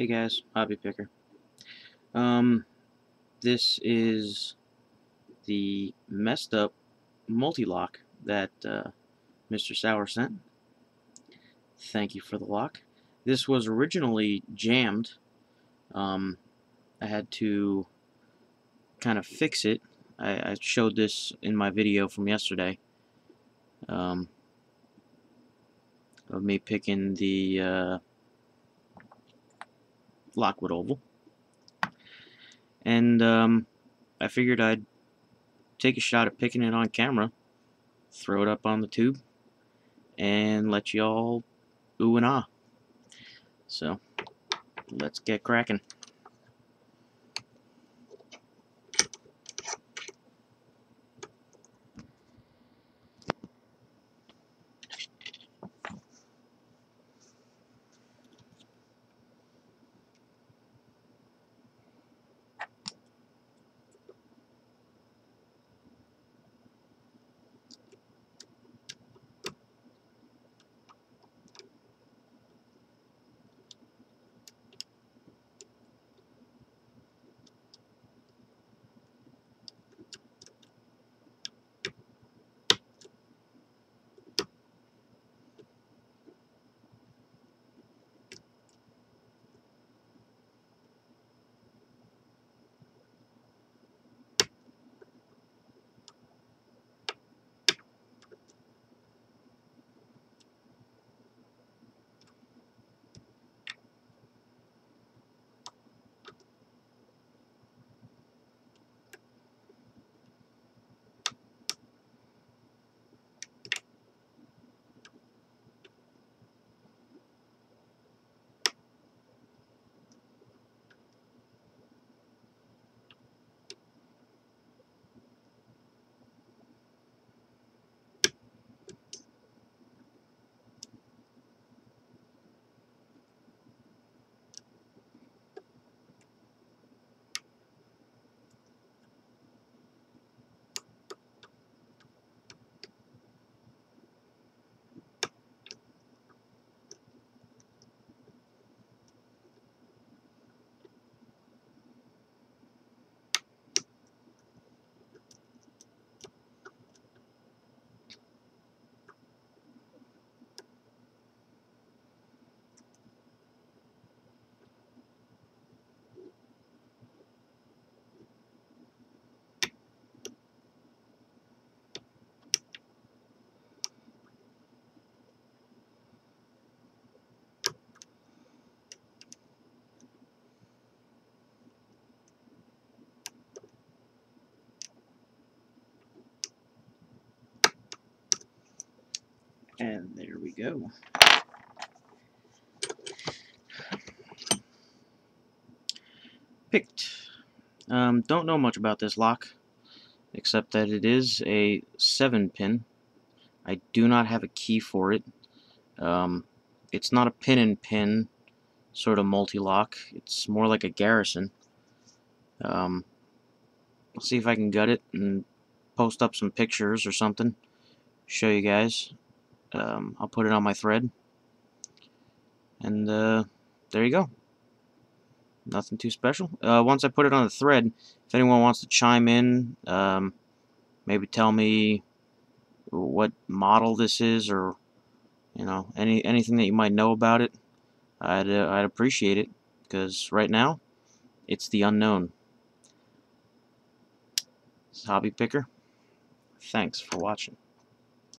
Hey guys, Hobby Picker. This is the messed up Mul T Lock that Mr. Sauer sent. Thank you for the lock. This was originally jammed. I had to kind of fix it. I showed this in my video from yesterday of me picking the Lockwood Oval, and I figured I'd take a shot at picking it on camera, throw it up on the tube, and let y'all ooh and ah. So let's get cracking. And there we go. Picked. Don't know much about this lock, except that it is a 7-pin. I do not have a key for it. It's not a pin-in-pin sort of multi-lock. It's more like a Garrison. I'll see if I can gut it and post up some pictures or something, show you guys. I'll put it on my thread, and there you go. Nothing too special. Once I put it on the thread, if anyone wants to chime in, maybe tell me what model this is, or you know, anything that you might know about it, I'd appreciate it, because right now it's the unknown. This is Hobby Picker. Thanks for watching.